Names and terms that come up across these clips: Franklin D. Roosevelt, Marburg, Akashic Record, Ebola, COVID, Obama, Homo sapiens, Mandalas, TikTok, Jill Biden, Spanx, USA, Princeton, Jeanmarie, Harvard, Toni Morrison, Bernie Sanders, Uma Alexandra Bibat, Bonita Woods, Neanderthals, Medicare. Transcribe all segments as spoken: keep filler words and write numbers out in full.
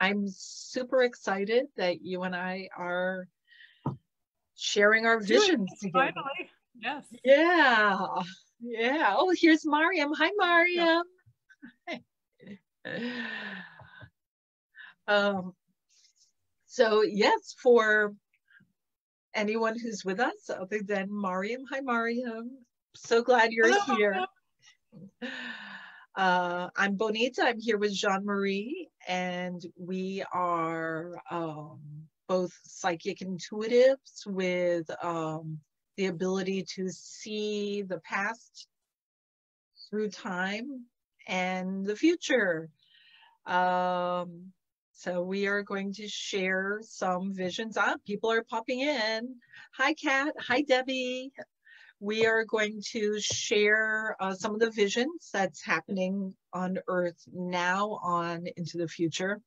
I'm super excited that you and I are sharing our visions together. Finally. Yes. Yeah. Yeah. Oh, here's Mariam. Hi, Mariam. Yeah. um, so yes, for anyone who's with us other than Mariam. Hi, Mariam. So glad you're Hello, here. Mariam. Uh, I'm Bonita. I'm here with Jeanmarie, and we are um, both psychic intuitives with um, the ability to see the past through time and the future. Um, so we are going to share some visions. Ah, people are popping in. Hi, Kat. Hi, Debbie. We are going to share uh, some of the visions that's happening on Earth now on into the future.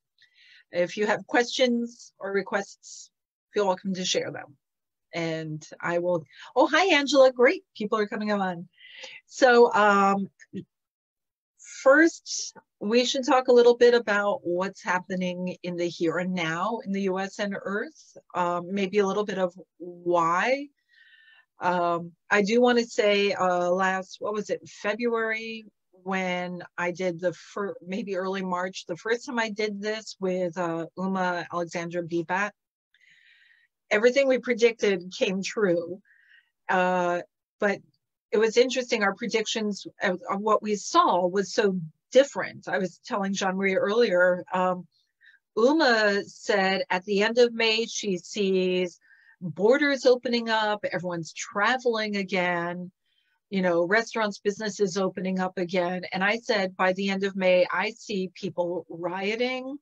If you have questions or requests, feel welcome to share them. And I will, oh, hi, Angela, great, people are coming on. So um, first, we should talk a little bit about what's happening in the here and now in the U S and Earth, um, maybe a little bit of why. Um, I do want to say uh, last, what was it, February, when I did the first, maybe early March, the first time I did this with uh, Uma Alexandra Bibat, everything we predicted came true. Uh, but it was interesting, our predictions of, of what we saw was so different. I was telling Jeanmarie earlier, um, Uma said at the end of May, she sees borders opening up, everyone's traveling again, you know, restaurants, businesses opening up again. And I said, by the end of May, I see people rioting,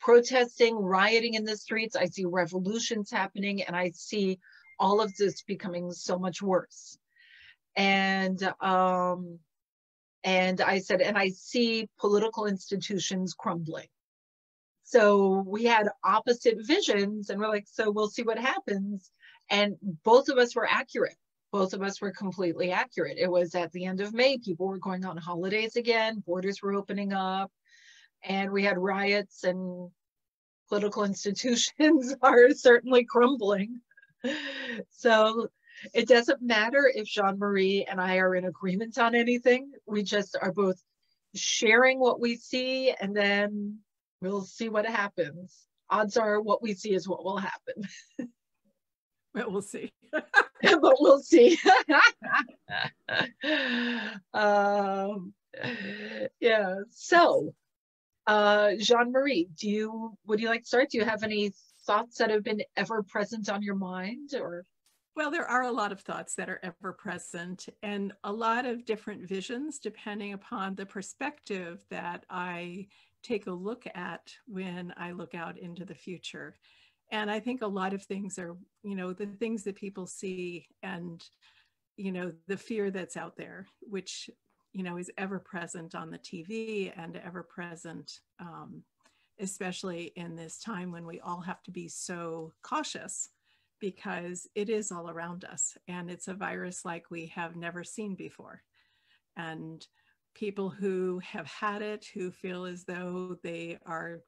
protesting, rioting in the streets. I see revolutions happening, and I see all of this becoming so much worse. And, um, and I said, and I see political institutions crumbling. So we had opposite visions, and we're like, so we'll see what happens. And both of us were accurate. Both of us were completely accurate. It was at the end of May, people were going on holidays again, borders were opening up, and we had riots, and political institutions are certainly crumbling. So it doesn't matter if Jeanmarie and I are in agreement on anything. We just are both sharing what we see, and then we'll see what happens. Odds are what we see is what will happen. But we'll see. But we'll see. um, yeah, so uh, Jeanmarie, do you, would you like to start? Do you have any thoughts that have been ever present on your mind? Or? Well, there are a lot of thoughts that are ever present, and a lot of different visions depending upon the perspective that I take a look at when I look out into the future. And I think a lot of things are, you know, the things that people see and, you know, the fear that's out there, which, you know, is ever present on the T V and ever present, um, especially in this time when we all have to be so cautious because it is all around us. And it's a virus like we have never seen before. And people who have had it, who feel as though they are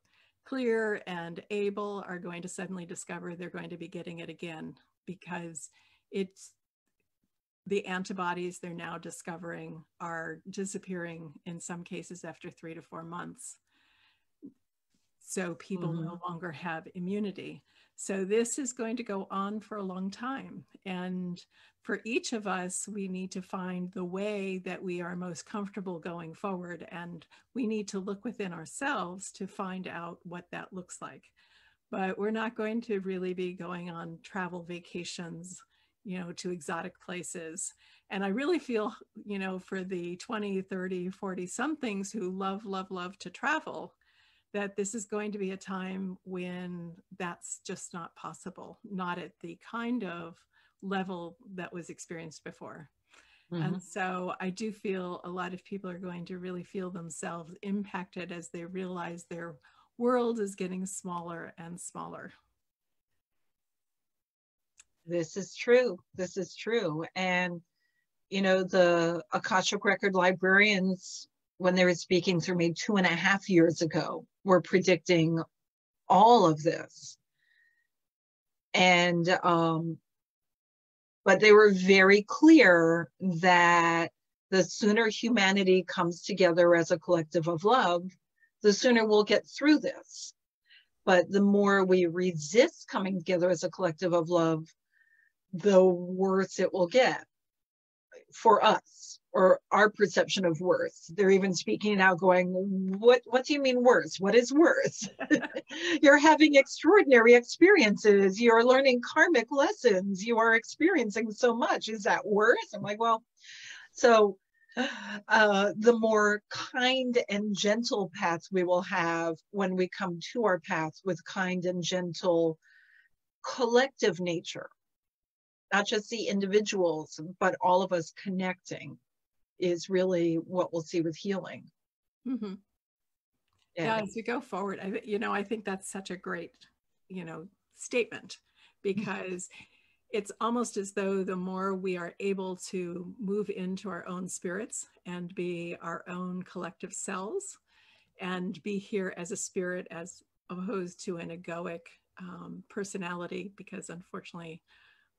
clear and able, are going to suddenly discover they're going to be getting it again, because it's the antibodies they're now discovering are disappearing in some cases after three to four months. So people mm-hmm. no longer have immunity. So this is going to go on for a long time. And for each of us, we need to find the way that we are most comfortable going forward. And we need to look within ourselves to find out what that looks like. But we're not going to really be going on travel vacations, you know, to exotic places. And I really feel, you know, for the twenty, thirty, forty somethings who love, love, love to travel, that this is going to be a time when that's just not possible, not at the kind of level that was experienced before. Mm-hmm. And so I do feel a lot of people are going to really feel themselves impacted as they realize their world is getting smaller and smaller. This is true, this is true. And, you know, the Akashic Record librarians, when they were speaking through me two and a half years ago, were predicting all of this. And, um, but they were very clear that the sooner humanity comes together as a collective of love, the sooner we'll get through this. But the more we resist coming together as a collective of love, the worse it will get for us, or our perception of worse. They're even speaking now going, what, what do you mean worse? What is worse? You're having extraordinary experiences. You're learning karmic lessons. You are experiencing so much. Is that worse? I'm like, well, so uh, the more kind and gentle path we will have when we come to our path with kind and gentle collective nature, not just the individuals, but all of us connecting, is really what we'll see with healing. Mm-hmm. Yeah. Yeah, as we go forward, I you know, I think that's such a great, you know, statement, because mm-hmm. it's almost as though the more we are able to move into our own spirits and be our own collective selves and be here as a spirit as opposed to an egoic um, personality, because unfortunately,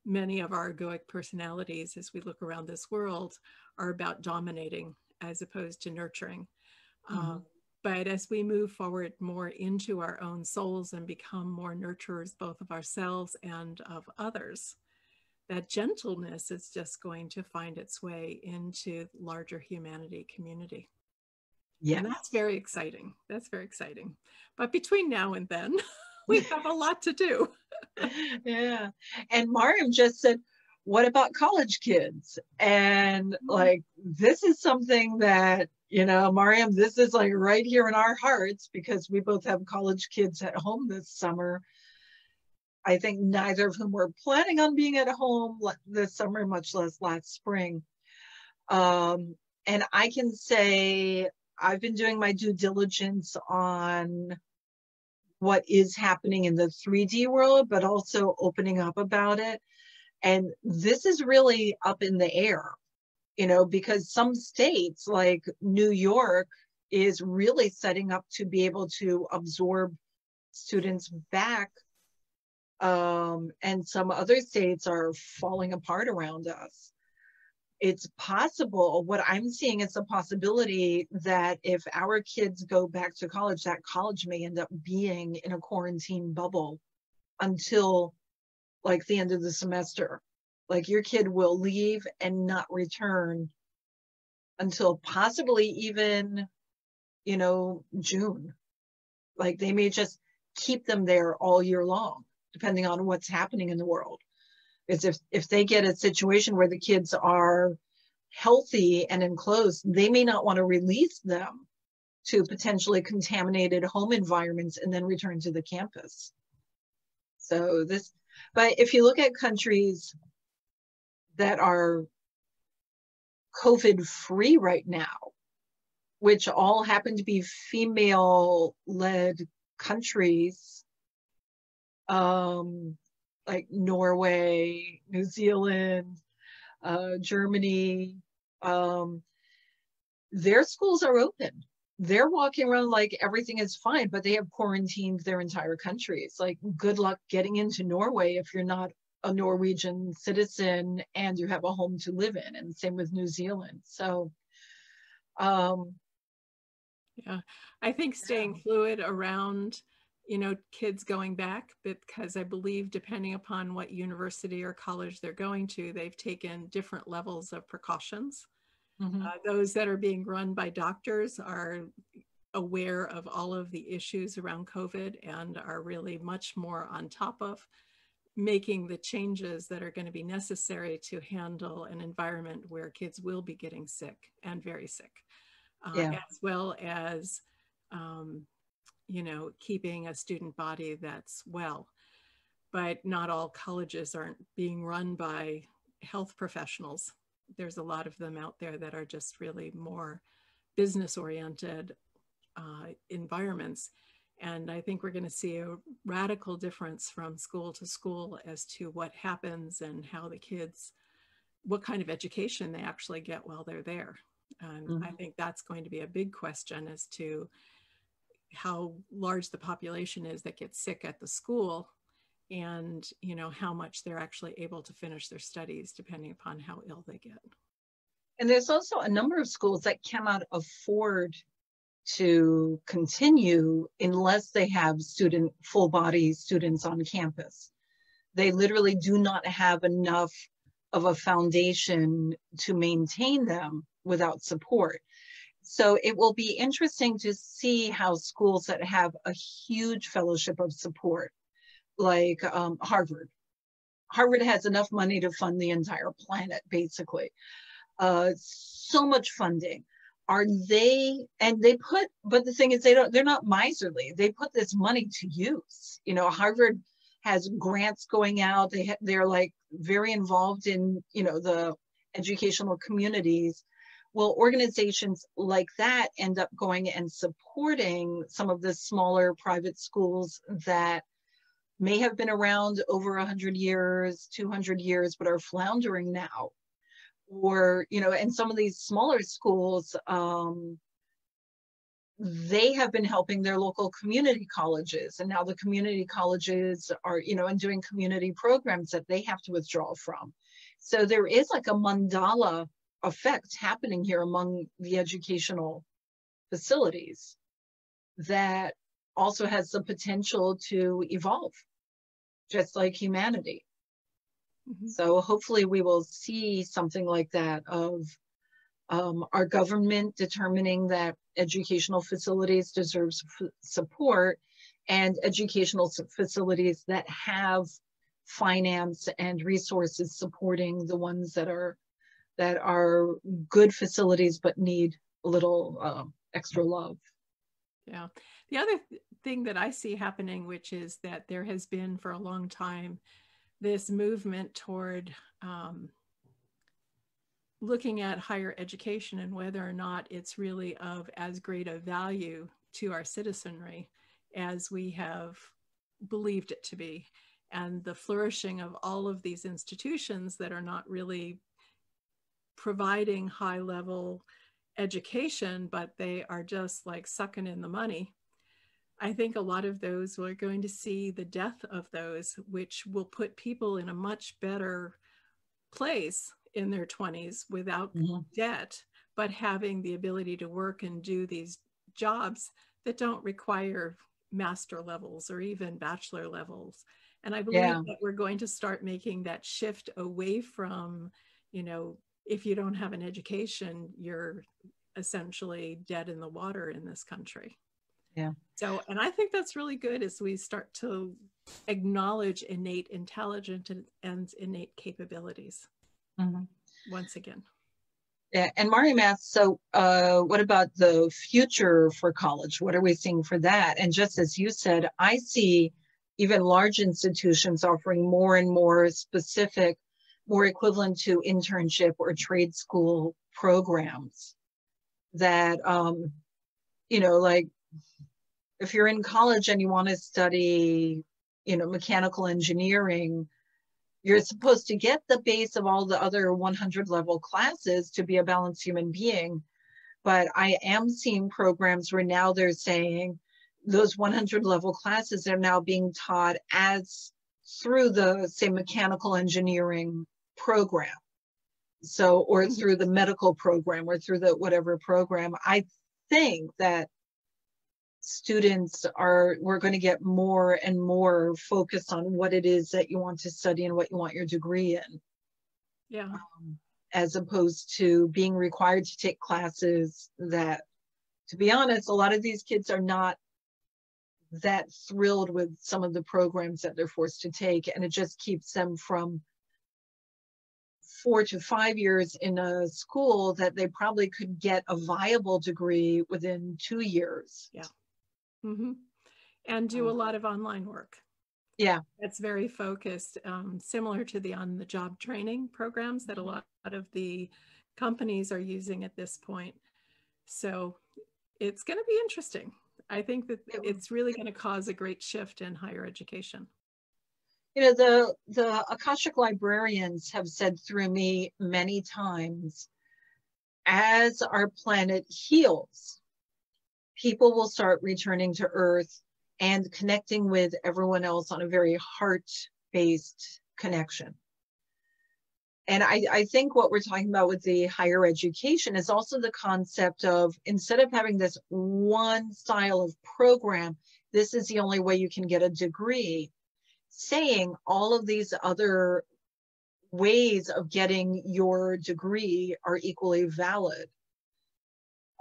many of our egoic personalities, as we look around this world, are about dominating as opposed to nurturing. Mm-hmm. um, but as we move forward more into our own souls and become more nurturers, both of ourselves and of others, that gentleness is just going to find its way into larger humanity community. Yeah, and that's very exciting. That's very exciting. But between now and then, we have a lot to do. Yeah. And Mariam just said, what about college kids? And mm-hmm. like, this is something that, you know, Mariam, this is like right here in our hearts, because we both have college kids at home this summer. I think neither of whom were planning on being at home this summer, much less last spring. Um, and I can say I've been doing my due diligence on what is happening in the three D world, but also opening up about it. And this is really up in the air, you know, because some states like New York is really setting up to be able to absorb students back. Um, and some other states are falling apart around us. It's possible, what I'm seeing is the possibility that if our kids go back to college, that college may end up being in a quarantine bubble until like the end of the semester. Like your kid will leave and not return until possibly even, you know, June. Like they may just keep them there all year long, depending on what's happening in the world. Is if, if they get a situation where the kids are healthy and enclosed, they may not want to release them to potentially contaminated home environments and then return to the campus. So this, but if you look at countries that are COVID free right now, which all happen to be female led countries, um, like Norway, New Zealand, uh, Germany, um, their schools are open. They're walking around like everything is fine, but they have quarantined their entire country. It's like, good luck getting into Norway if you're not a Norwegian citizen and you have a home to live in, and same with New Zealand. So, um, yeah, I think staying yeah. fluid around, you know, kids going back, because I believe depending upon what university or college they're going to, they've taken different levels of precautions. Mm-hmm. uh, those that are being run by doctors are aware of all of the issues around COVID and are really much more on top of making the changes that are going to be necessary to handle an environment where kids will be getting sick and very sick, uh, yeah. as well as um, you know, keeping a student body that's well. But not all colleges aren't being run by health professionals. There's a lot of them out there that are just really more business-oriented uh, environments. And I think we're going to see a radical difference from school to school as to what happens and how the kids, what kind of education they actually get while they're there. And mm-hmm. I think that's going to be a big question as to how large the population is that gets sick at the school, and you know how much they're actually able to finish their studies depending upon how ill they get. And there's also a number of schools that cannot afford to continue unless they have student, full body students on campus. They literally do not have enough of a foundation to maintain them without support. So it will be interesting to see how schools that have a huge fellowship of support, like um, Harvard. Harvard has enough money to fund the entire planet, basically. Uh, so much funding. Are they, and they put, but the thing is they don't, they're not miserly. They put this money to use. You know, Harvard has grants going out. They ha, they're like very involved in, you know, the educational communities. Well, organizations like that end up going and supporting some of the smaller private schools that may have been around over a hundred years, two hundred years, but are floundering now. Or, you know, and some of these smaller schools, um, they have been helping their local community colleges, and now the community colleges are, you know, and doing community programs that they have to withdraw from. So there is like a mandala effect happening here among the educational facilities that also has the potential to evolve, just like humanity. Mm-hmm. So hopefully we will see something like that of um, our government determining that educational facilities deserve support, and educational facilities that have finance and resources supporting the ones that are that are good facilities but need a little uh, extra love. Yeah. The other th- thing that I see happening, which is that there has been for a long time this movement toward um, looking at higher education and whether or not it's really of as great a value to our citizenry as we have believed it to be, and the flourishing of all of these institutions that are not really providing high level education, but they are just like sucking in the money. I think a lot of those, we're going to see the death of those, which will put people in a much better place in their twenties without mm-hmm. debt, but having the ability to work and do these jobs that don't require master levels or even bachelor levels. And I believe yeah. that we're going to start making that shift away from, you know, if you don't have an education, you're essentially dead in the water in this country. Yeah. So, and I think that's really good as we start to acknowledge innate intelligence and innate capabilities mm-hmm. once again. Yeah. And Mari Math, so uh, what about the future for college? What are we seeing for that? And just as you said, I see even large institutions offering more and more specific, more equivalent to internship or trade school programs that, um, you know, like, if you're in college and you want to study, you know, mechanical engineering, you're supposed to get the base of all the other hundred level classes to be a balanced human being. But I am seeing programs where now they're saying those hundred level classes are now being taught as through the, say, mechanical engineering program. So, or through the medical program or through the whatever program. I think that students are, we're going to get more and more focused on what it is that you want to study and what you want your degree in. Yeah. Um, as opposed to being required to take classes that, to be honest, a lot of these kids are not that thrilled with some of the programs that they're forced to take. And it just keeps them from four to five years in a school that they probably could get a viable degree within two years. Yeah. Mm-hmm. And do a lot of online work. Yeah. That's very focused, um, similar to the on-the-job training programs that a lot of the companies are using at this point. So it's going to be interesting. I think that it's really going to cause a great shift in higher education. You know, the, the Akashic librarians have said through me many times, as our planet heals, people will start returning to Earth and connecting with everyone else on a very heart-based connection. And I, I think what we're talking about with the higher education is also the concept of, instead of having this one style of program, this is the only way you can get a degree, saying all of these other ways of getting your degree are equally valid,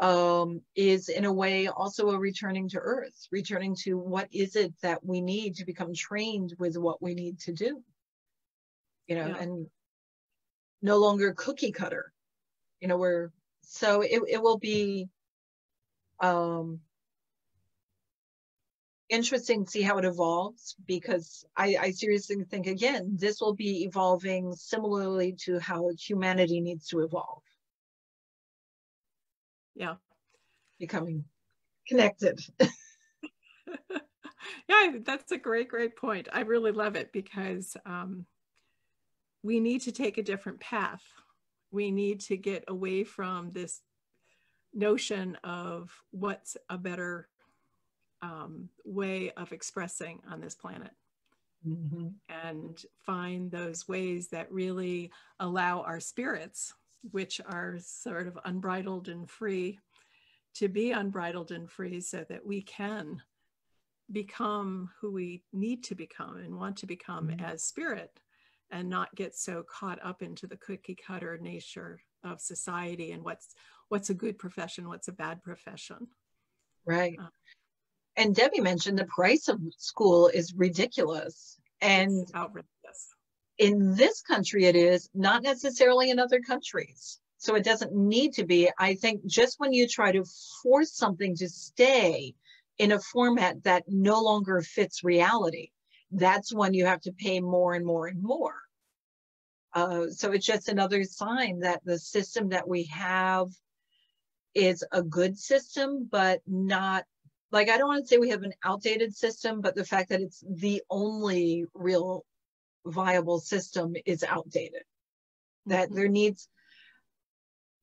um, is in a way also a returning to Earth, returning to what is it that we need to become trained with what we need to do, you know, yeah. and no longer cookie cutter, you know, we're, so it, it will be um, interesting to see how it evolves, because I, I seriously think, again, this will be evolving similarly to how humanity needs to evolve. Yeah. Becoming connected. Yeah, that's a great, great point. I really love it, because um, we need to take a different path. We need to get away from this notion of what's a better um, way of expressing on this planet, mm-hmm. and find those ways that really allow our spirits, which are sort of unbridled and free, to be unbridled and free, so that we can become who we need to become and want to become, mm-hmm. as spirit, and not get so caught up into the cookie cutter nature of society and what's what's a good profession, what's a bad profession. Right. Um, and Debbie mentioned the price of school is ridiculous. And outrageous. In this country it is, not necessarily in other countries. So it doesn't need to be. I think just when you try to force something to stay in a format that no longer fits reality, that's when you have to pay more and more and more. Uh, so it's just another sign that the system that we have is a good system, but not, like, I don't want to say we have an outdated system, but the fact that it's the only real viable system is outdated. Mm-hmm. That there needs,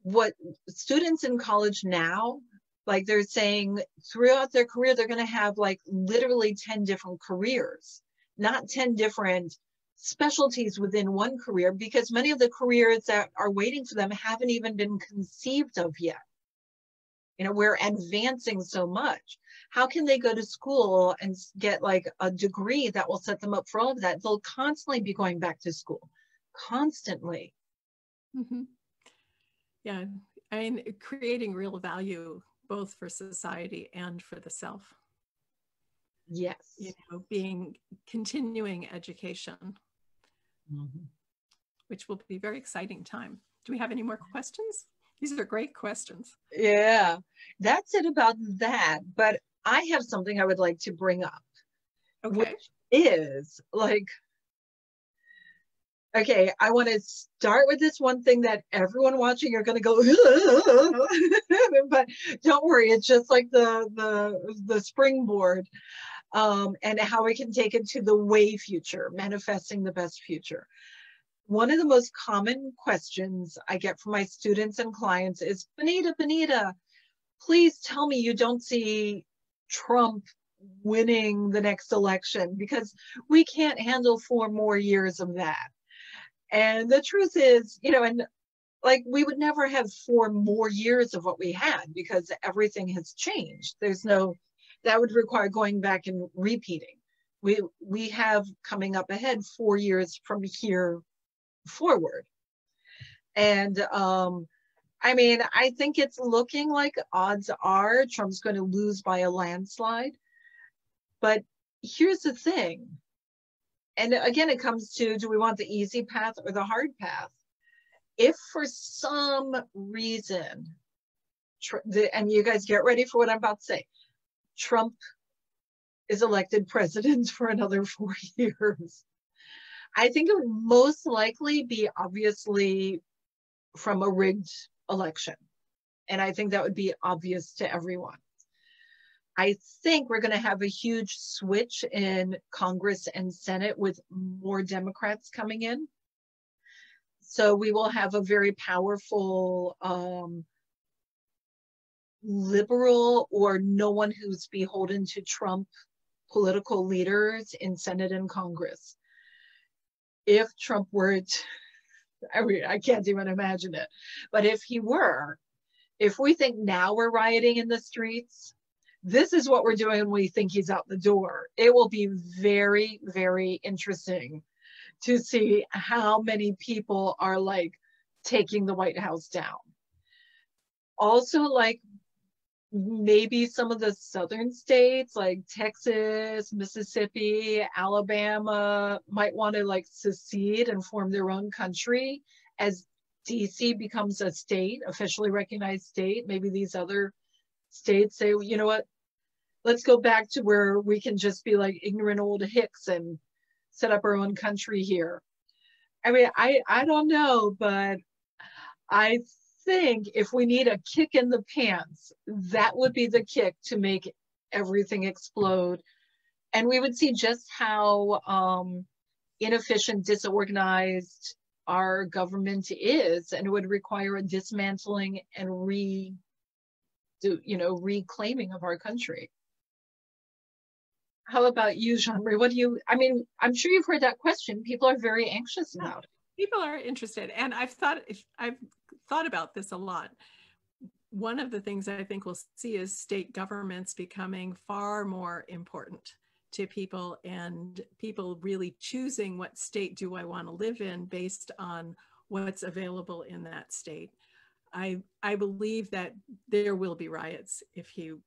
what students in college now, like they're saying throughout their career, they're going to have like literally ten different careers. Not ten different specialties within one career, because many of the careers that are waiting for them haven't even been conceived of yet. You know, we're advancing so much. How can they go to school and get like a degree that will set them up for all of that? They'll constantly be going back to school, constantly. Mm-hmm. Yeah, I mean, creating real value both for society and for the self. Yes. You know, being continuing education, mm-hmm. which will be a very exciting time. Do we have any more questions? These are great questions. Yeah, that's it about that. But I have something I would like to bring up. Okay. Which is like, okay, I want to start with this one thing that everyone watching are going to go, but don't worry, it's just like the, the, the springboard. Um, and how we can take it to the way future, manifesting the best future. One of the most common questions I get from my students and clients is, Bonita, Bonita, please tell me you don't see Trump winning the next election, because we can't handle four more years of that. And the truth is, you know, and like we would never have four more years of what we had, because everything has changed. There's no, that would require going back and repeating. We, we have coming up ahead four years from here forward. And um, I mean, I think it's looking like odds are Trump's going to lose by a landslide. But here's the thing. And again, it comes to, do we want the easy path or the hard path? If for some reason, the, and you guys get ready for what I'm about to say, Trump is elected president for another four years. I think it would most likely be obviously from a rigged election. And I think that would be obvious to everyone. I think we're going to have a huge switch in Congress and Senate with more Democrats coming in. So we will have a very powerful um, liberal or no one who's beholden to Trump political leaders in Senate and Congress. If Trump were, to, I mean, I can't even imagine it, but if he were, if we think now we're rioting in the streets, this is what we're doing when we think he's out the door. It will be very, very interesting to see how many people are like taking the White House down. Also, like maybe some of the southern states like Texas, Mississippi, Alabama might want to like secede and form their own country as D C becomes a state, officially recognized state. Maybe these other states say, well, you know what, let's go back to where we can just be like ignorant old hicks and set up our own country here. I mean, I, I don't know, but I think if we need a kick in the pants, that would be the kick to make everything explode. And we would see just how um, inefficient, disorganized our government is, and it would require a dismantling and re, do, you know, reclaiming of our country. How about you, Jeanmarie? What do you, I mean, I'm sure you've heard that question. People are very anxious about it. People are interested. And I've thought, I've thought about this a lot. One of the things that I think we'll see is state governments becoming far more important to people, and people really choosing what state do I want to live in based on what's available in that state. I, I believe that there will be riots if you,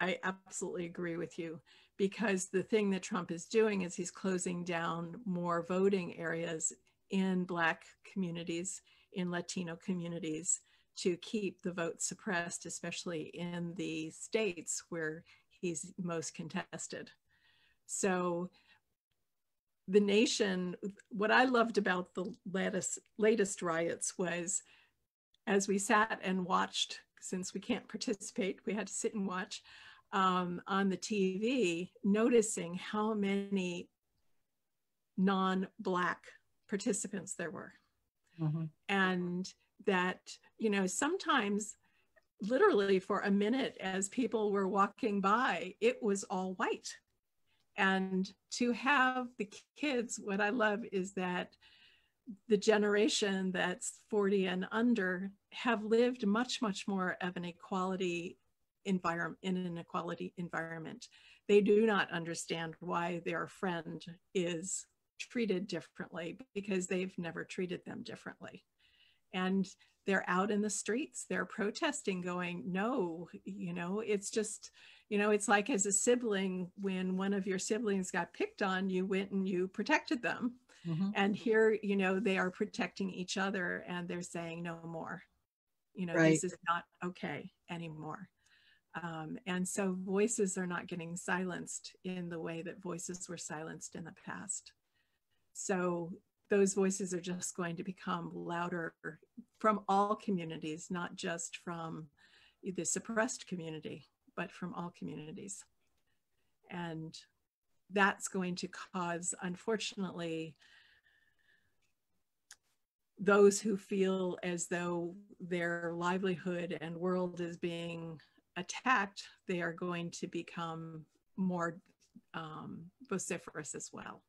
I absolutely agree with you, because the thing that Trump is doing is he's closing down more voting areas in Black communities, in Latino communities, to keep the vote suppressed, especially in the states where he's most contested. So the nation, what I loved about the latest, latest riots was, as we sat and watched, since we can't participate, we had to sit and watch um, on the T V, noticing how many non-Black participants there were. Mm-hmm. And that, you know, sometimes literally for a minute as people were walking by, it was all white. And to have the kids, what I love is that the generation that's forty and under have lived much, much more of an equality environment, in an equality environment. They do not understand why their friend is treated differently because they've never treated them differently. And they're out in the streets, they're protesting, going, no, you know, it's just, you know, it's like as a sibling, when one of your siblings got picked on, you went and you protected them. Mm-hmm. And here, you know, they are protecting each other and they're saying no more, you know, right. This is not okay anymore. Um, and so voices are not getting silenced in the way that voices were silenced in the past. So those voices are just going to become louder from all communities, not just from the suppressed community, but from all communities. And that's going to cause, unfortunately, those who feel as though their livelihood and world is being attacked, they are going to become more um, vociferous as well.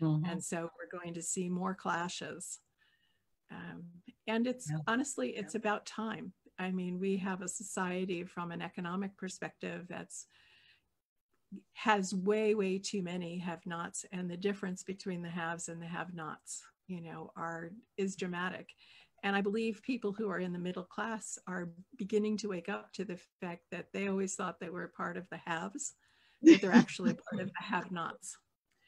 Mm-hmm. And so we're going to see more clashes. Um, and it's yeah. honestly, it's yeah. about time. I mean, we have a society from an economic perspective that's has way, way too many have-nots, and the difference between the haves and the have-nots, you know, are is dramatic. And I believe people who are in the middle class are beginning to wake up to the fact that they always thought they were part of the haves, but they're actually part of the have-nots.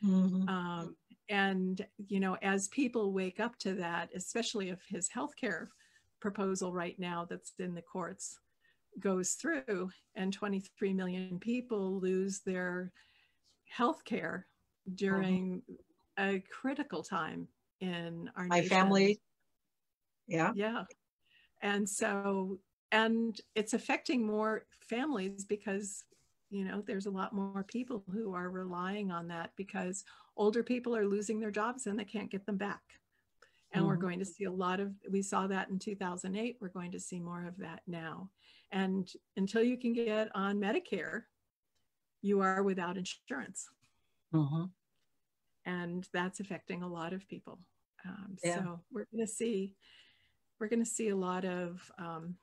Mm-hmm. um, and, you know, as people wake up to that, especially if his healthcare proposal right now that's in the courts goes through and twenty-three million people lose their health care during mm-hmm. a critical time in our My nation. family. Yeah. Yeah. And so, and it's affecting more families because, you know, there's a lot more people who are relying on that because older people are losing their jobs and they can't get them back. And mm-hmm. we're going to see a lot of, we saw that in two thousand eight, we're going to see more of that now. And until you can get on Medicare, you are without insurance. Mm-hmm. And that's affecting a lot of people. Um, yeah. So we're going to see, we're going to see a lot of um,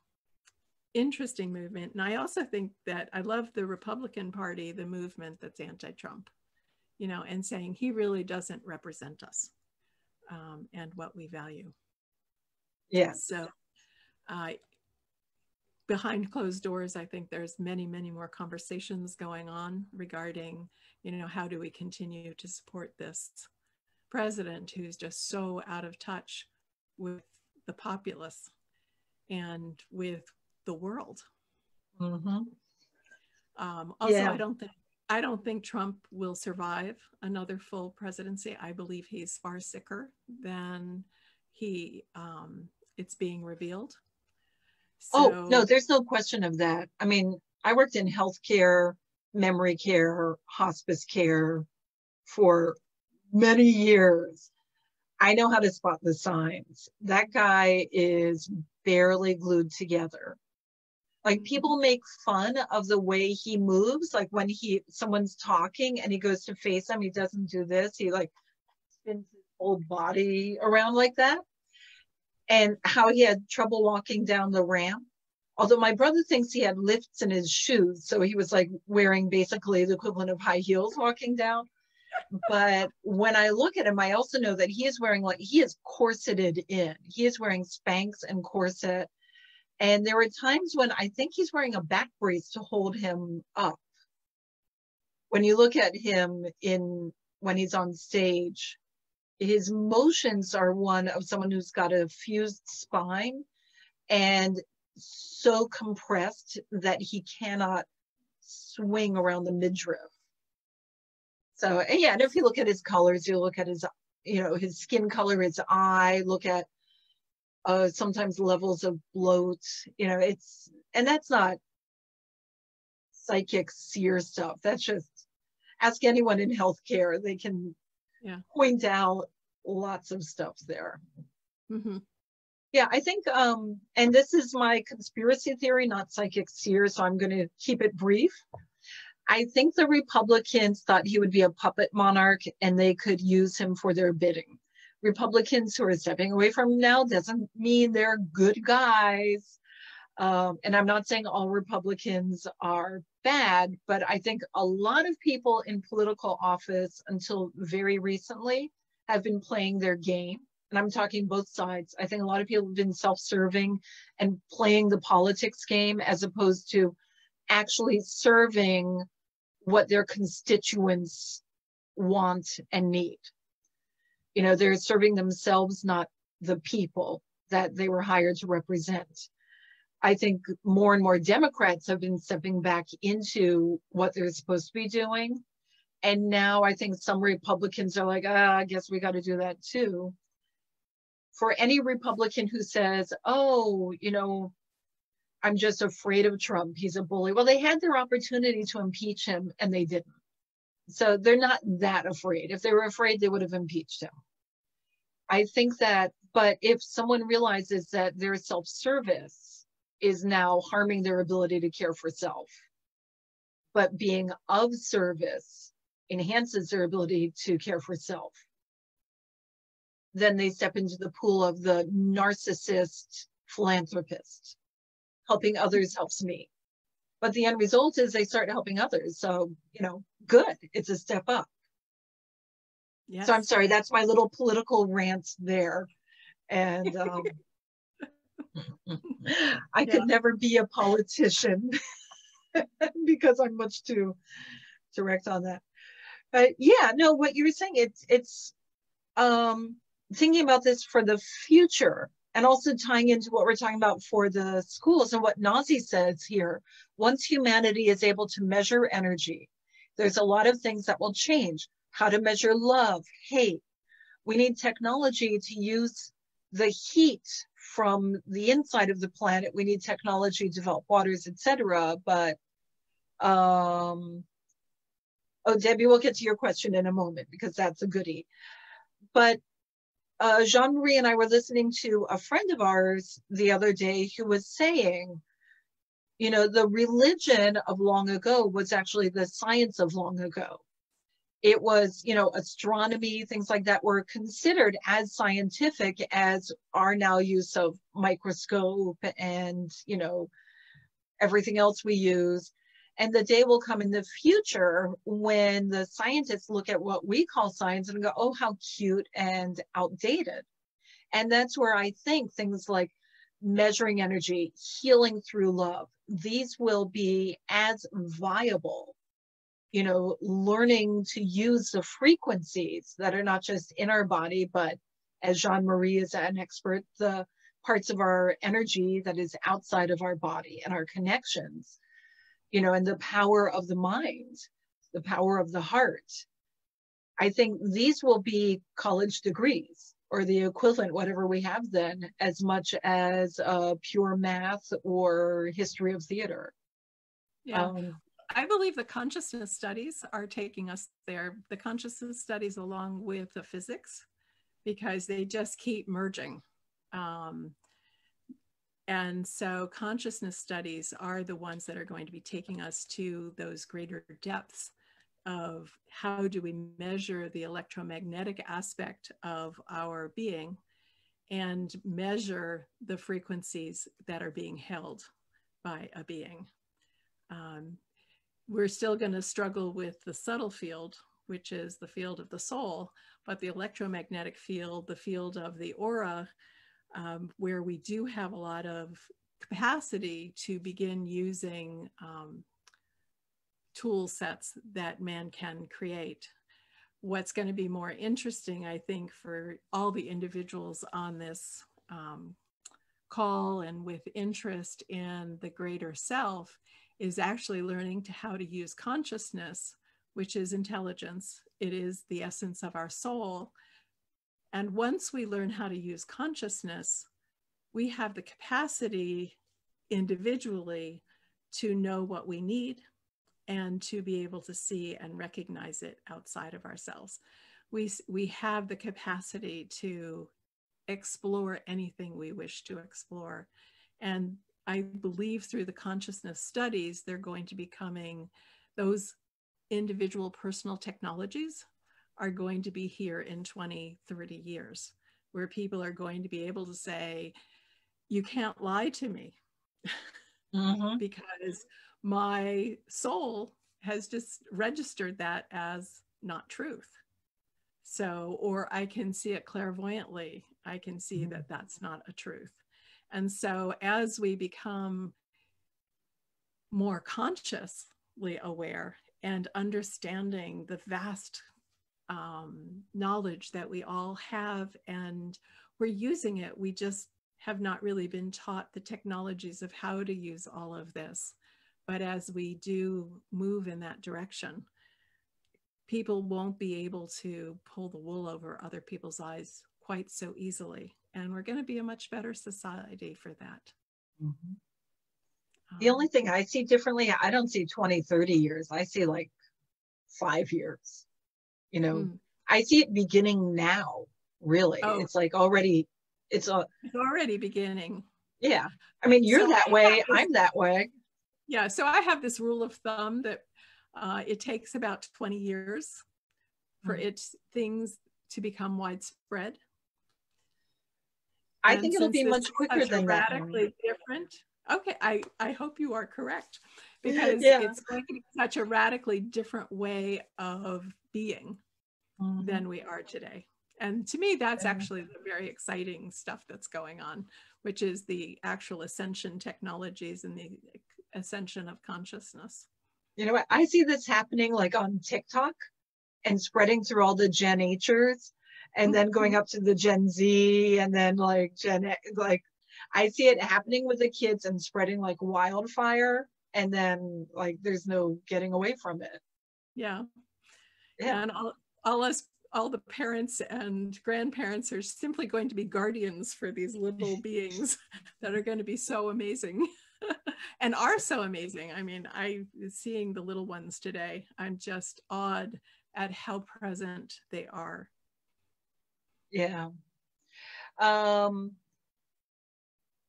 interesting movement. And I also think that I love the Republican Party, the movement that's anti-Trump, you know, and saying he really doesn't represent us um, and what we value. Yeah. So uh, behind closed doors, I think there's many, many more conversations going on regarding, you know, how do we continue to support this president who's just so out of touch with the populace and with the world. Mm-hmm. um, also, yeah. I don't think I don't think Trump will survive another full presidency. I believe he's far sicker than he um, it's being revealed. So, oh no, there's no question of that. I mean, I worked in healthcare, memory care, hospice care for many years. I know how to spot the signs. That guy is barely glued together. Like, people make fun of the way he moves. Like, when he someone's talking and he goes to face them, he doesn't do this. He like spins his whole body around like that. And how he had trouble walking down the ramp. Although my brother thinks he had lifts in his shoes. So he was like wearing basically the equivalent of high heels walking down. But when I look at him, I also know that he is wearing, like, he is corseted in. He is wearing Spanx and corset. And there were times when I think he's wearing a back brace to hold him up. When you look at him in, when he's on stage, his motions are one of someone who's got a fused spine and so compressed that he cannot swing around the midriff. So, and yeah, and if you look at his colors, you look at his, you know, his skin color, his eye, look at uh, sometimes levels of bloat, you know, it's, and that's not psychic seer stuff. That's just, ask anyone in healthcare, they can yeah. point out lots of stuff there. Mm-hmm. Yeah, I think, um, and this is my conspiracy theory, not psychic seer, so I'm going to keep it brief. I think the Republicans thought he would be a puppet monarch and they could use him for their bidding. Republicans who are stepping away from him now doesn't mean they're good guys. Um, and I'm not saying all Republicans are bad, but I think a lot of people in political office until very recently have been playing their game. And I'm talking both sides. I think a lot of people have been self-serving and playing the politics game as opposed to actually serving what their constituents want and need. You know, they're serving themselves, not the people that they were hired to represent. I think more and more Democrats have been stepping back into what they're supposed to be doing. And now I think some Republicans are like, ah, I guess we got to do that too. For any Republican who says, oh, you know, I'm just afraid of Trump, he's a bully. Well, they had their opportunity to impeach him and they didn't. So they're not that afraid. If they were afraid, they would have impeached him. I think that, but if someone realizes that their self-service is now harming their ability to care for self, but being of service enhances their ability to care for self, then they step into the pool of the narcissist philanthropist. Helping others helps me. But the end result is they start helping others. So, you know, good. It's a step up. Yes. So I'm sorry, that's my little political rant there. And um, I yeah. could never be a politician because I'm much too direct on that. But yeah, no, what you were saying, it's, it's um, thinking about this for the future. And also tying into what we're talking about for the schools and what Nazi says here, once humanity is able to measure energy, there's a lot of things that will change. How to measure love, hate. We need technology to use the heat from the inside of the planet. We need technology to develop waters, et cetera. But, um, oh, Debbie, we'll get to your question in a moment because that's a goodie. But uh, Jeanmarie and I were listening to a friend of ours the other day who was saying, you know, the religion of long ago was actually the science of long ago. It was, you know, astronomy, things like that were considered as scientific as our now use of microscope and, you know, everything else we use. And the day will come in the future when the scientists look at what we call science and go, oh, how cute and outdated. And that's where I think things like measuring energy, healing through love, these will be as viable. You know, learning to use the frequencies that are not just in our body, but as Jeanmarie is an expert, the parts of our energy that is outside of our body and our connections, you know, and the power of the mind, the power of the heart. I think these will be college degrees or the equivalent, whatever we have then, as much as uh, pure math or history of theater. Yeah. Um, I believe the consciousness studies are taking us there. The consciousness studies along with the physics, because they just keep merging. Um, and so consciousness studies are the ones that are going to be taking us to those greater depths of how do we measure the electromagnetic aspect of our being and measure the frequencies that are being held by a being. Um, We're still going to struggle with the subtle field, which is the field of the soul, but the electromagnetic field, the field of the aura, um, where we do have a lot of capacity to begin using um, tool sets that man can create. What's going to be more interesting, I think, for all the individuals on this um, call and with interest in the greater self, is actually learning to how to use consciousness, which is intelligence. It is the essence of our soul. And once we learn how to use consciousness, we have the capacity individually to know what we need and to be able to see and recognize it outside of ourselves. We, we have the capacity to explore anything we wish to explore. And I believe through the consciousness studies, they're going to be coming, those individual personal technologies are going to be here in twenty, thirty years, where people are going to be able to say, you can't lie to me mm-hmm. because my soul has just registered that as not truth. So, or I can see it clairvoyantly. I can see mm-hmm. that that's not a truth. And so as we become more consciously aware and understanding the vast um, knowledge that we all have, and we're using it, we just have not really been taught the technologies of how to use all of this. But as we do move in that direction, people won't be able to pull the wool over other people's eyes quite so easily. And we're going to be a much better society for that. Mm-hmm. um, the only thing I see differently, I don't see twenty, thirty years. I see like five years, you know, mm. I see it beginning now, really. Oh. It's like already, it's, a, it's already beginning. Yeah. I mean, you're so that I way. This, I'm that way. Yeah. So I have this rule of thumb that uh, it takes about twenty years mm. for it, things to become widespread. I and think it'll be much quicker than that. Radically different. Okay, I, I hope you are correct, because yeah. it's going to be such a radically different way of being mm-hmm. than we are today. And to me, that's yeah. actually the very exciting stuff that's going on, which is the actual ascension technologies and the ascension of consciousness. You know what? I see this happening like on TikTok and spreading through all the Gen Hers. And then going up to the Gen Z and then like Gen, like I see it happening with the kids and spreading like wildfire, and then like there's no getting away from it. Yeah. Yeah. And all, all us, all the parents and grandparents are simply going to be guardians for these little beings that are going to be so amazing and are so amazing. I mean, I seeing the little ones today, I'm just awed at how present they are. Yeah, Um,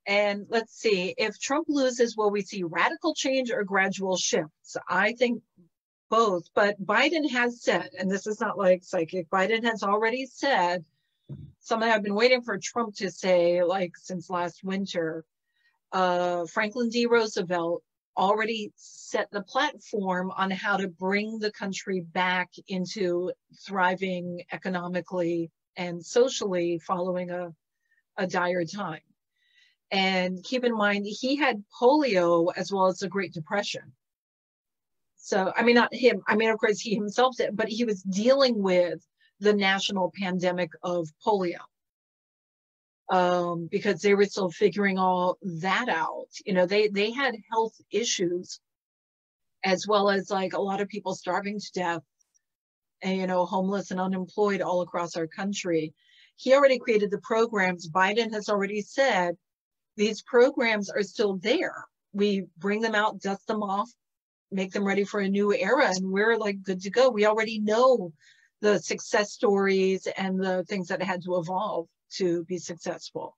and let's see, if Trump loses, will we see radical change or gradual shifts? I think both, but Biden has said, and this is not like psychic, Biden has already said something I've been waiting for Trump to say like since last winter. Uh, Franklin D. Roosevelt already set the platform on how to bring the country back into thriving economically and socially following a, a dire time. And keep in mind, he had polio as well as the Great Depression. So, I mean, not him, I mean, of course he himself did, but he was dealing with the national pandemic of polio. Um, because they were still figuring all that out. You know, they, they had health issues as well as like a lot of people starving to death and, you know, homeless and unemployed all across our country. He already created the programs. Biden has already said these programs are still there. We bring them out, dust them off, make them ready for a new era, and we're like good to go. We already know the success stories and the things that had to evolve to be successful.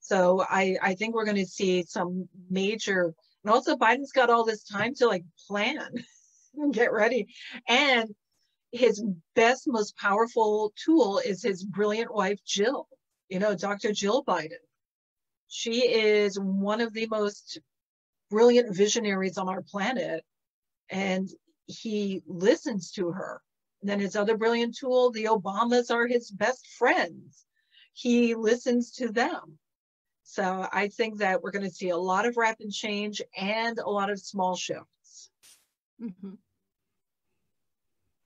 So I, I think we're going to see some major, and also Biden's got all this time to like plan and get ready. And his best, most powerful tool is his brilliant wife, Jill, you know, Doctor Jill Biden. She is one of the most brilliant visionaries on our planet. And he listens to her. And then his other brilliant tool, the Obamas are his best friends. He listens to them. So I think that we're going to see a lot of rapid change and a lot of small shifts. Mm-hmm.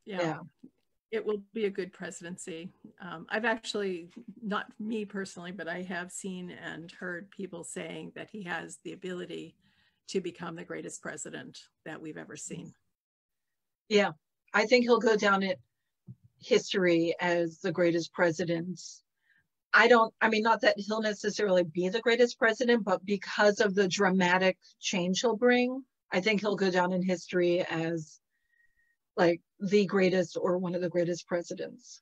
Yeah. Yeah, it will be a good presidency. Um, I've actually, not me personally, but I have seen and heard people saying that he has the ability to become the greatest president that we've ever seen. Yeah, I think he'll go down in history as the greatest president. I don't, I mean, not that he'll necessarily be the greatest president, but because of the dramatic change he'll bring, I think he'll go down in history as like the greatest or one of the greatest presidents.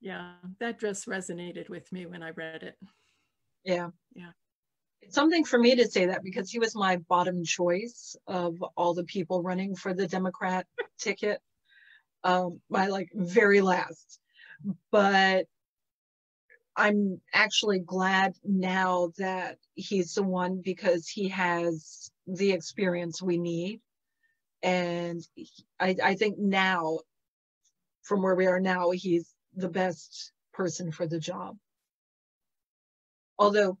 Yeah, that just resonated with me when I read it. Yeah. Yeah. It's something for me to say that because he was my bottom choice of all the people running for the Democrat ticket, um, my like very last, but I'm actually glad now that he's the one because he has the experience we need. And I, I think now, from where we are now, he's the best person for the job. Although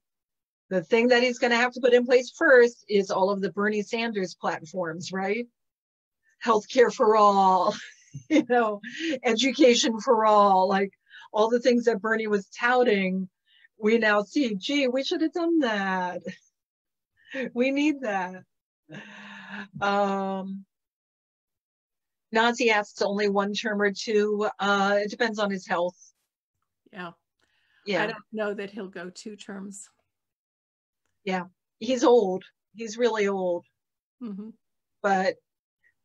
the thing that he's going to have to put in place first is all of the Bernie Sanders platforms, right? Healthcare for all, you know, education for all, like, all the things that Bernie was touting, we now see, gee, we should have done that. We need that. Um, Nazi asks only one term or two. Uh, it depends on his health. Yeah. Yeah. I don't know that he'll go two terms. Yeah. He's old. He's really old. Mm-hmm. But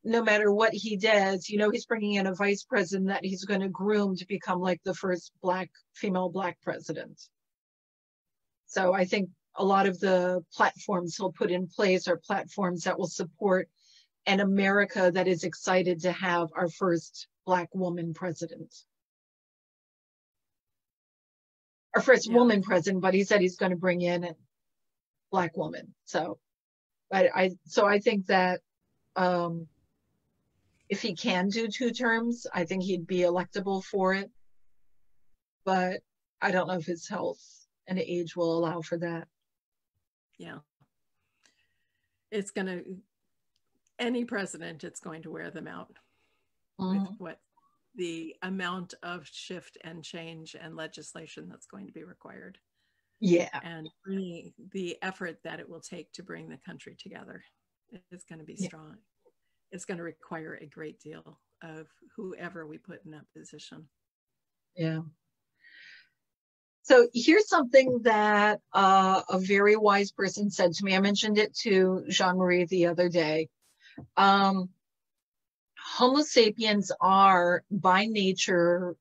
no matter what he does, you know, he's bringing in a vice president that he's going to groom to become like the first black female black president. So I think a lot of the platforms he'll put in place are platforms that will support an America that is excited to have our first black woman president. Our first yeah. woman president, but he said he's going to bring in a black woman. So, but I, so I think that, um, if he can do two terms, I think he'd be electable for it. But I don't know if his health and age will allow for that. Yeah. It's going to, any president, it's going to wear them out. Mm-hmm. With what the amount of shift and change and legislation that's going to be required. Yeah. And really the effort that it will take to bring the country together is going to be strong. Yeah. It's going to require a great deal of whoever we put in that position. Yeah. So here's something that uh, a very wise person said to me. I mentioned it to Jeanmarie the other day. Um, Homo sapiens are by nature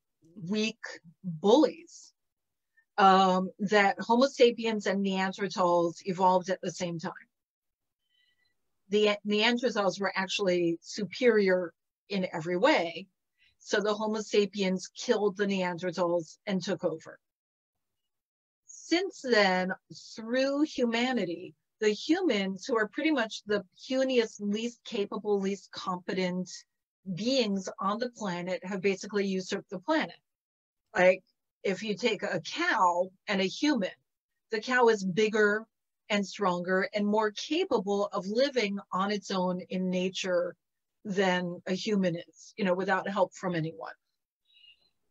weak bullies. um, that Homo sapiens and Neanderthals evolved at the same time. The Neanderthals were actually superior in every way. So the Homo sapiens killed the Neanderthals and took over. Since then, through humanity, the humans, who are pretty much the puniest, least capable, least competent beings on the planet, have basically usurped the planet. Like, if you take a cow and a human, the cow is bigger and stronger and more capable of living on its own in nature than a human is, you know, without help from anyone.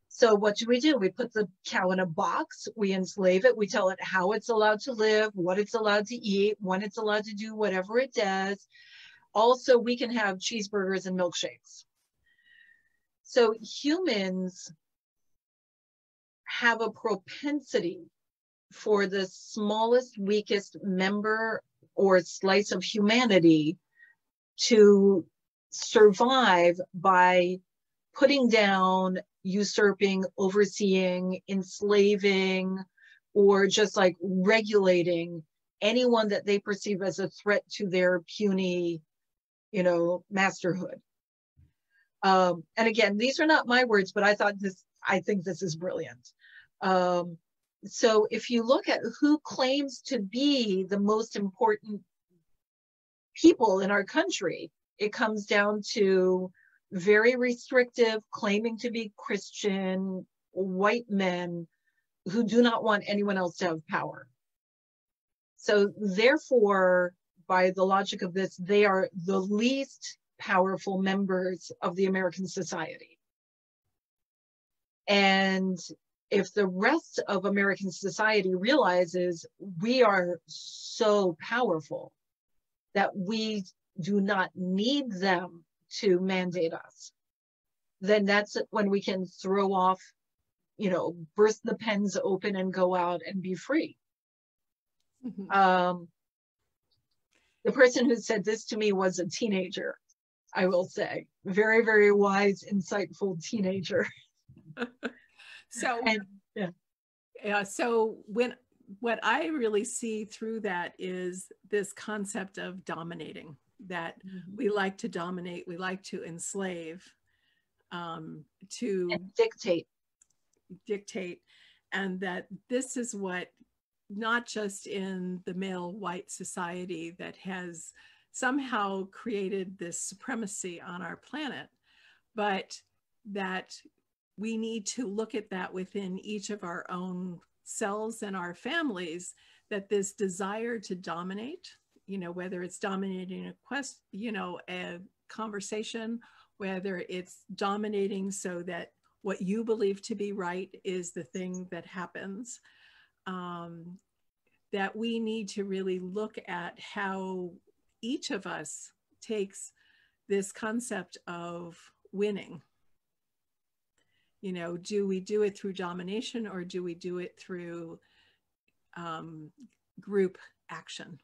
So what do we do? We put the cow in a box, we enslave it, we tell it how it's allowed to live, what it's allowed to eat, when it's allowed to do whatever it does. Also, we can have cheeseburgers and milkshakes. So humans have a propensity for the smallest, weakest member or slice of humanity to survive by putting down, usurping, overseeing, enslaving, or just like regulating anyone that they perceive as a threat to their puny, you know, masterhood. Um, and again, these are not my words, but I thought this, I think this is brilliant. Um, so if you look at who claims to be the most important people in our country, it comes down to very restrictive, claiming to be Christian, white men who do not want anyone else to have power. So therefore, by the logic of this, they are the least powerful members of the American society. And if the rest of American society realizes we are so powerful that we do not need them to mandate us, then that's when we can throw off, you know, burst the pens open and go out and be free. Mm-hmm. Um, the person who said this to me was a teenager, I will say. Very, very wise, insightful teenager. So, and, yeah. Yeah, so when, what I really see through that is this concept of dominating. That we like to dominate, we like to enslave, um, to and dictate, dictate, and that this is what, not just in the male white society that has somehow created this supremacy on our planet, but that we need to look at that within each of our own selves and our families, that this desire to dominate, you know, whether it's dominating a quest, you know, a conversation, whether it's dominating so that what you believe to be right is the thing that happens, um, that we need to really look at how each of us takes this concept of winning. You know, do we do it through domination, or do we do it through um, group action?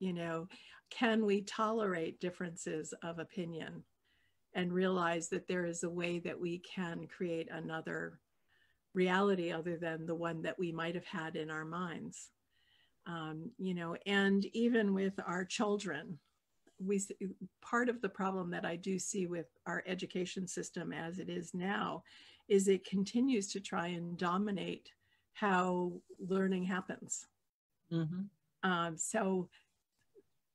You know, can we tolerate differences of opinion and realize that there is a way that we can create another reality other than the one that we might have had in our minds? Um, you know, and even with our children, we, part of the problem that I do see with our education system as it is now is it continues to try and dominate how learning happens. Mm-hmm. Um, so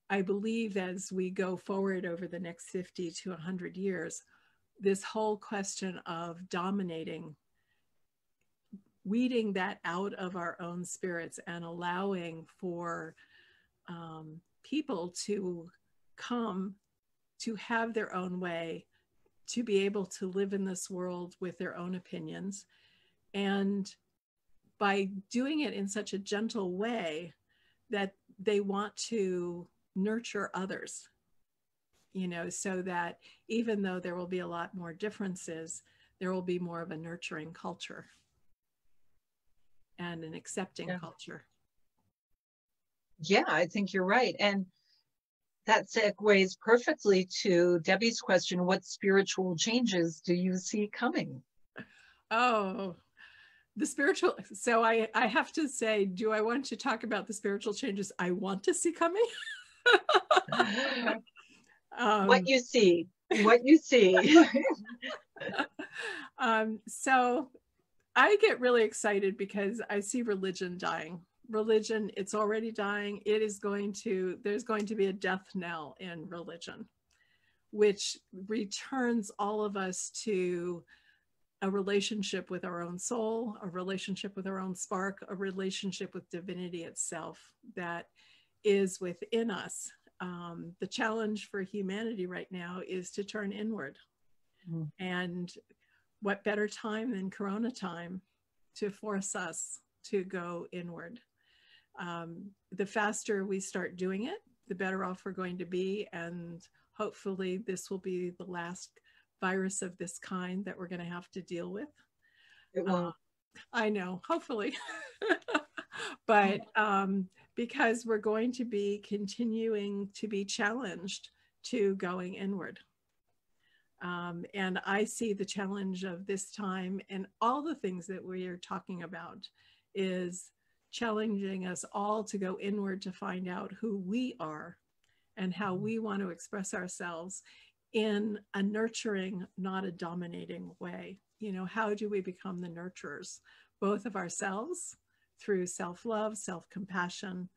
I believe as we go forward over the next fifty to one hundred years, this whole question of dominating, weeding that out of our own spirits and allowing for um, people to come to have their own way, to be able to live in this world with their own opinions. And by doing it in such a gentle way that they want to nurture others, you know, so that even though there will be a lot more differences, there will be more of a nurturing culture and an accepting yeah. culture. Yeah, I think you're right. And that segues perfectly to Debbie's question, what spiritual changes do you see coming? Oh, the spiritual, so I, I have to say, do I want to talk about the spiritual changes I want to see coming? um, what you see, what you see. um, so I get really excited because I see religion dying. Religion, it's already dying. It is going to, there's going to be a death knell in religion, which returns all of us to a relationship with our own soul, a relationship with our own spark, a relationship with divinity itself that is within us. Um, the challenge for humanity right now is to turn inward. Mm. And what better time than Corona time to force us to go inward. Um, the faster we start doing it, the better off we're going to be. And hopefully this will be the last virus of this kind that we're going to have to deal with. It won't. Uh, I know, hopefully. But um, because we're going to be continuing to be challenged to going inward. Um, and I see the challenge of this time and all the things that we are talking about is challenging us all to go inward to find out who we are and how we want to express ourselves in a nurturing, not a dominating way. You know, how do we become the nurturers, both of ourselves through self-love, self-compassion,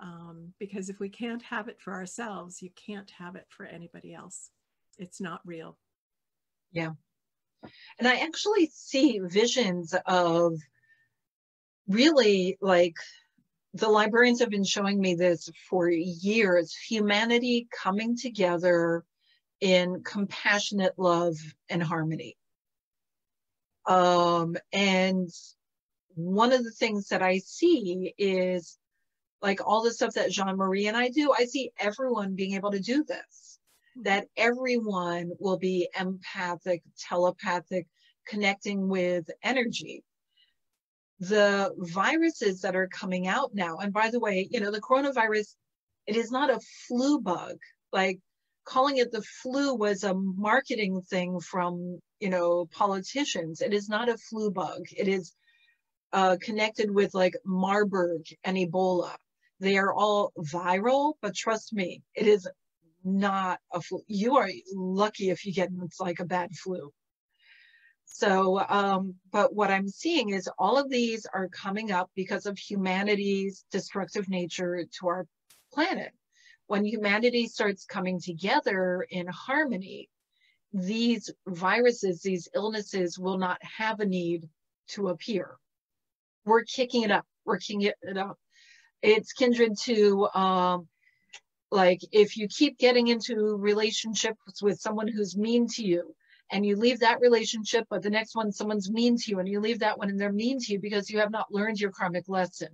um, because if we can't have it for ourselves, you can't have it for anybody else. It's not real. Yeah. And I actually see visions of really, like, the librarians have been showing me this for years, humanity coming together in compassionate love and harmony. Um, and one of the things that I see is, like, all the stuff that Jeanmarie and I do, I see everyone being able to do this, that everyone will be empathic, telepathic, connecting with energy. The viruses that are coming out now, and by the way, you know, the coronavirus, it is not a flu bug. Like, calling it the flu was a marketing thing from, you know, politicians. It is not a flu bug. It is uh, connected with, like, Marburg and Ebola. They are all viral, but trust me, it is not a flu. You are lucky if you get, it's like a bad flu. So, um, but what I'm seeing is all of these are coming up because of humanity's destructive nature to our planet. When humanity starts coming together in harmony, these viruses, these illnesses will not have a need to appear. We're kicking it up. We're kicking it up. It's kindred to, um, like, if you keep getting into relationships with someone who's mean to you, and you leave that relationship, but the next one, someone's mean to you, and you leave that one, and they're mean to you because you have not learned your karmic lesson.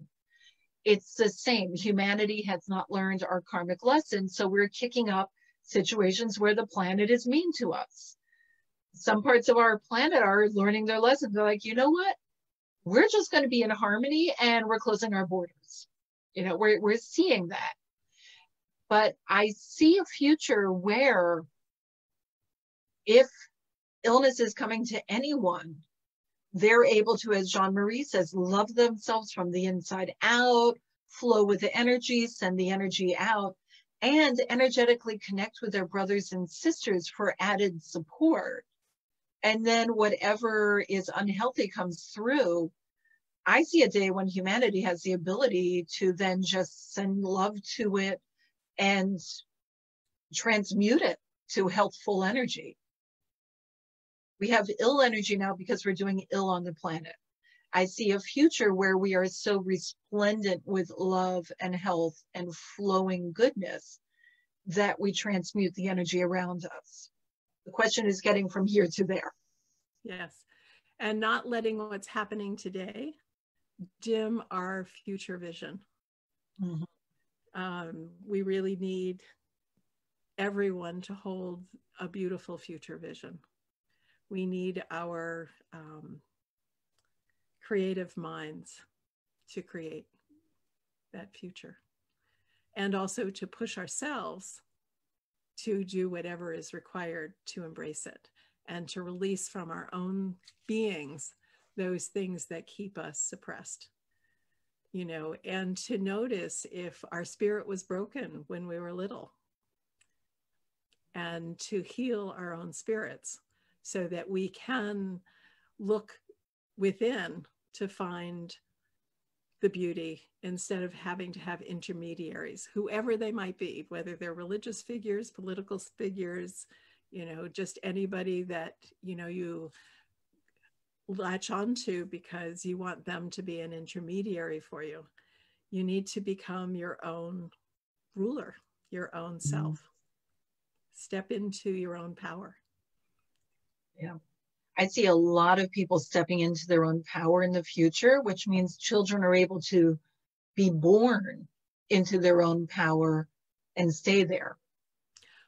It's the same. Humanity has not learned our karmic lesson, so we're kicking up situations where the planet is mean to us. Some parts of our planet are learning their lessons. They're like, you know what? We're just going to be in harmony, and we're closing our borders. You know, we're, we're seeing that. But I see a future where if illness is coming to anyone, they're able to, as Jeanmarie says, love themselves from the inside out, flow with the energy, send the energy out, and energetically connect with their brothers and sisters for added support. And then whatever is unhealthy comes through. I see a day when humanity has the ability to then just send love to it and transmute it to healthful energy. We have ill energy now because we're doing ill on the planet. I see a future where we are so resplendent with love and health and flowing goodness that we transmute the energy around us. The question is getting from here to there. Yes. And not letting what's happening today dim our future vision. Mm-hmm. Um, we really need everyone to hold a beautiful future vision. We need our um, creative minds to create that future, and also to push ourselves to do whatever is required to embrace it and to release from our own beings those things that keep us suppressed, you know, and to notice if our spirit was broken when we were little, and to heal our own spirits so that we can look within to find the beauty instead of having to have intermediaries, whoever they might be, whether they're religious figures, political figures, you know, just anybody that, you know, you latch onto because you want them to be an intermediary for you. You need to become your own ruler, your own self. Step into your own power. Yeah. I see a lot of people stepping into their own power in the future, which means children are able to be born into their own power and stay there.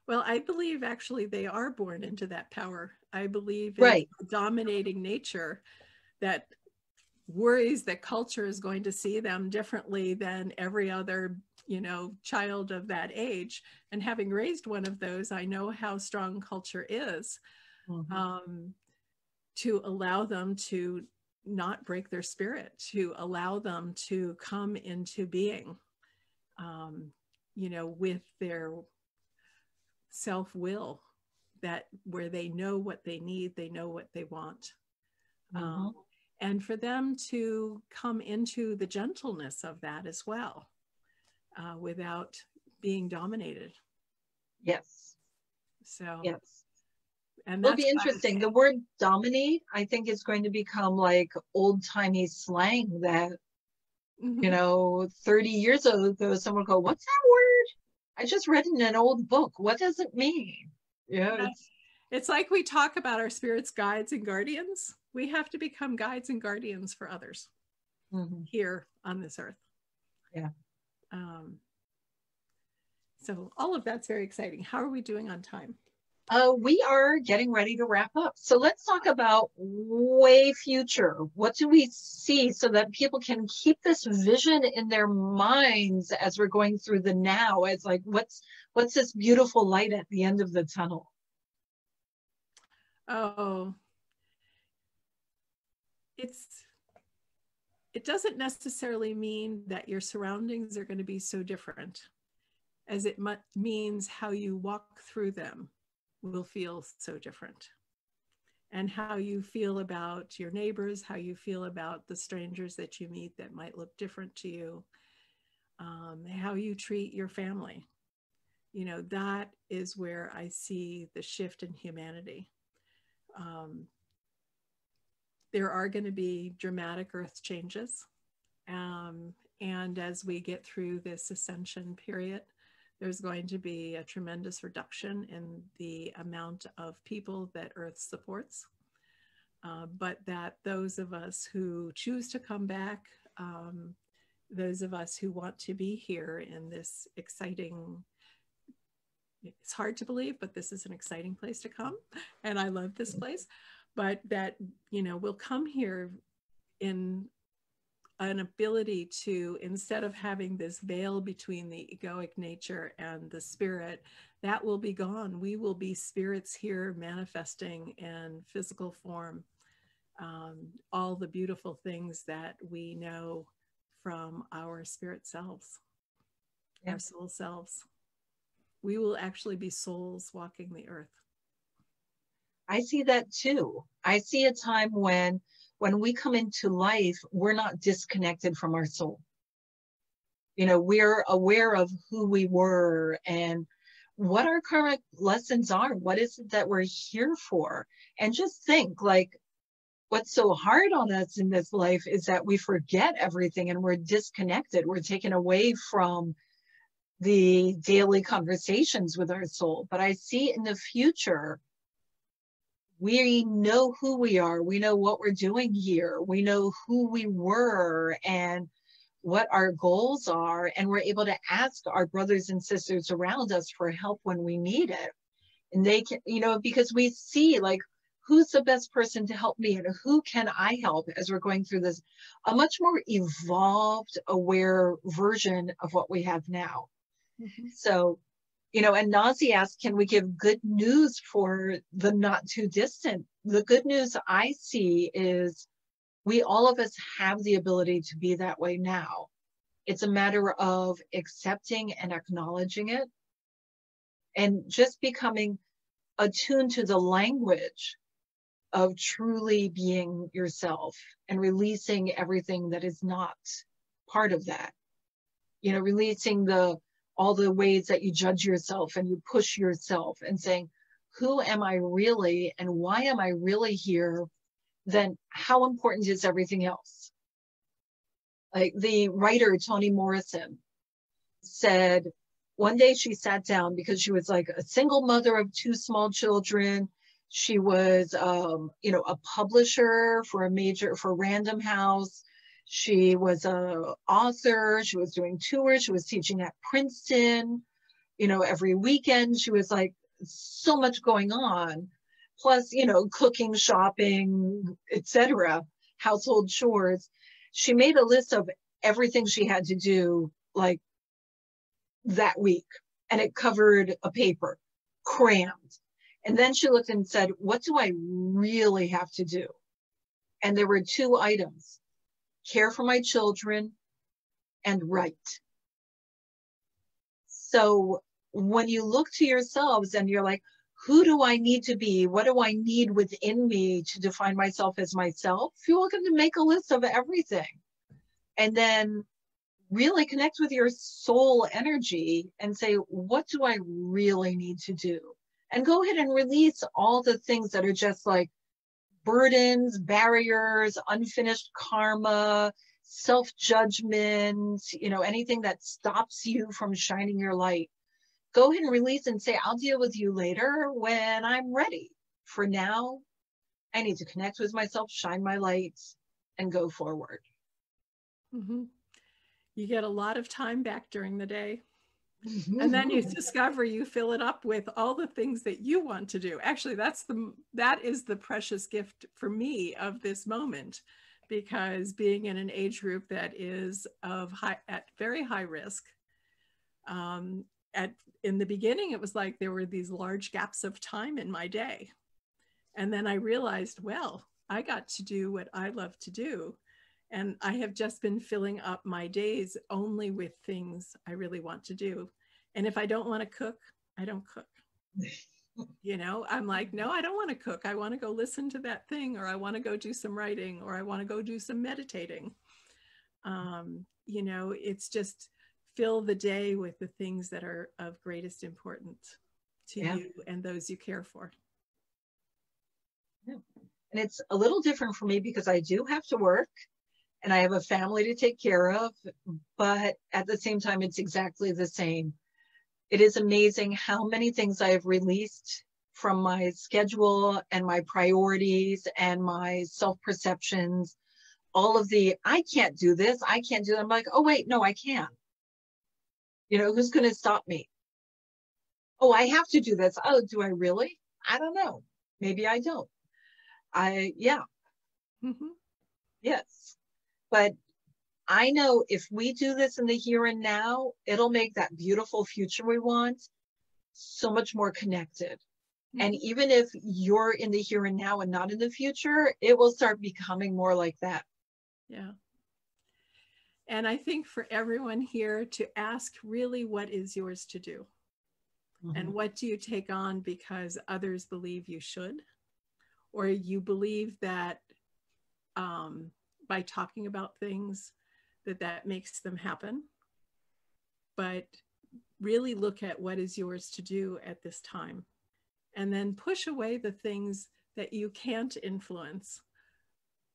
Well, I believe actually they are born into that power. I believe in right. a dominating nature that worries that culture is going to see them differently than every other, you know, child of that age. And having raised one of those, I know how strong culture is. Mm-hmm. Um, to allow them to not break their spirit, to allow them to come into being, um, you know, with their self-will, that where they know what they need, they know what they want. Mm-hmm. um, and for them to come into the gentleness of that as well, uh, without being dominated. Yes. So. Yes. And it'll be interesting. The word dominate, I think, is going to become like old timey slang that, mm-hmm. you know, thirty years ago, someone would go, what's that word? I just read in an old book. What does it mean? Yeah. It's, it's like we talk about our spirits, guides and guardians. We have to become guides and guardians for others mm-hmm. here on this earth. Yeah. Um, so all of that's very exciting. How are we doing on time? Uh, we are getting ready to wrap up. So let's talk about way future. What do we see so that people can keep this vision in their minds as we're going through the now? It's like, what's what's this beautiful light at the end of the tunnel? Oh, it's it doesn't necessarily mean that your surroundings are going to be so different, as it mu- means how you walk through them will feel so different, and how you feel about your neighbors, how you feel about the strangers that you meet that might look different to you, um, how you treat your family. You know, that is where I see the shift in humanity. Um, there are going to be dramatic earth changes. Um, and as we get through this ascension period, there's going to be a tremendous reduction in the amount of people that Earth supports, uh, but that those of us who choose to come back, um, those of us who want to be here in this exciting, it's hard to believe, but this is an exciting place to come, and I love this place, but that, you know, we'll come here in an ability to, instead of having this veil between the egoic nature and the spirit, that will be gone. We will be spirits here manifesting in physical form, um, all the beautiful things that we know from our spirit selves, yeah. our soul selves. We will actually be souls walking the earth. I see that too. I see a time when When we come into life, we're not disconnected from our soul. You know, we're aware of who we were and what our karmic lessons are. What is it that we're here for? And just think, like, what's so hard on us in this life is that we forget everything and we're disconnected. We're taken away from the daily conversations with our soul. But I see in the future, we know who we are. We know what we're doing here. We know who we were and what our goals are. And we're able to ask our brothers and sisters around us for help when we need it. And they can, you know, because we see, like, who's the best person to help me and who can I help as we're going through this, a much more evolved, aware version of what we have now. Mm-hmm. So, you know, and Nazi asked, can we give good news for the not too distant? The good news I see is we all of us have the ability to be that way now. It's a matter of accepting and acknowledging it and just becoming attuned to the language of truly being yourself and releasing everything that is not part of that. You know, releasing the all the ways that you judge yourself and you push yourself and saying, who am I really and why am I really here? Then how important is everything else? Like the writer, Toni Morrison, said, one day she sat down because she was like a single mother of two small children. She was, um, you know, a publisher for a major, for Random House. She was an author. She was doing tours. She was teaching at Princeton, you know, every weekend. She was like, so much going on. Plus, you know, cooking, shopping, et cetera, household chores. She made a list of everything she had to do, like, that week. And it covered a paper, crammed. And then she looked and said, what do I really have to do? And there were two items: care for my children and write. So when you look to yourselves and you're like, who do I need to be? What do I need within me to define myself as myself? You're welcome to make a list of everything. And then really connect with your soul energy and say, what do I really need to do? And go ahead and release all the things that are just like burdens, barriers, unfinished karma, self-judgment, you know, anything that stops you from shining your light. Go ahead and release and say, I'll deal with you later when I'm ready. For now, I need to connect with myself, shine my lights, and go forward. Mm-hmm. You get a lot of time back during the day. Mm-hmm. And then you discover, you fill it up with all the things that you want to do. Actually, that's the, that is the precious gift for me of this moment, because being in an age group that is of high, at very high risk, um, at, in the beginning, it was like there were these large gaps of time in my day. And then I realized, well, I got to do what I love to do. And I have just been filling up my days only with things I really want to do. And if I don't want to cook, I don't cook. You know, I'm like, no, I don't want to cook. I want to go listen to that thing, or I want to go do some writing, or I want to go do some meditating. Um, you know, it's just fill the day with the things that are of greatest importance to yeah. you and those you care for. Yeah. And it's a little different for me because I do have to work. And I have a family to take care of, but at the same time, it's exactly the same. It is amazing how many things I have released from my schedule and my priorities and my self-perceptions, all of the, I can't do this, I can't do that. I'm like, oh, wait, no, I can. You know, who's going to stop me? Oh, I have to do this. Oh, do I really? I don't know. Maybe I don't. I, yeah. Mm-hmm. Yes. But I know if we do this in the here and now, it'll make that beautiful future we want so much more connected. Mm-hmm. And even if you're in the here and now and not in the future, it will start becoming more like that. Yeah. And I think for everyone here to ask really, what is yours to do? Mm-hmm. And what do you take on because others believe you should, or you believe that, um, by talking about things that that makes them happen, but really look at what is yours to do at this time, and then push away the things that you can't influence,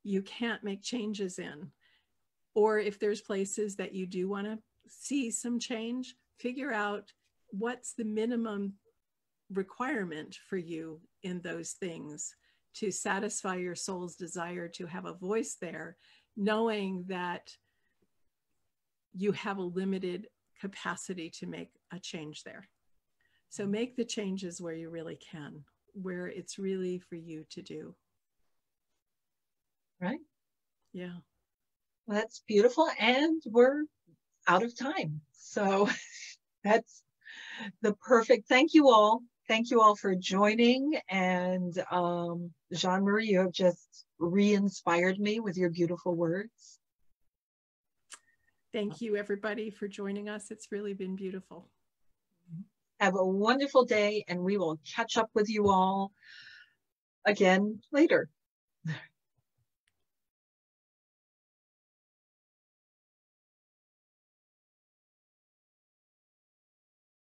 you can't make changes in, or if there's places that you do want to see some change, figure out what's the minimum requirement for you in those things to satisfy your soul's desire to have a voice there, knowing that you have a limited capacity to make a change there. So make the changes where you really can, where it's really for you to do. Right? Yeah. Well, that's beautiful. And we're out of time. So that's the perfect, thank you all. Thank you all for joining, and um, Jeanmarie, you have just re-inspired me with your beautiful words. Thank you, everybody, for joining us. It's really been beautiful. Have a wonderful day, and we will catch up with you all again later.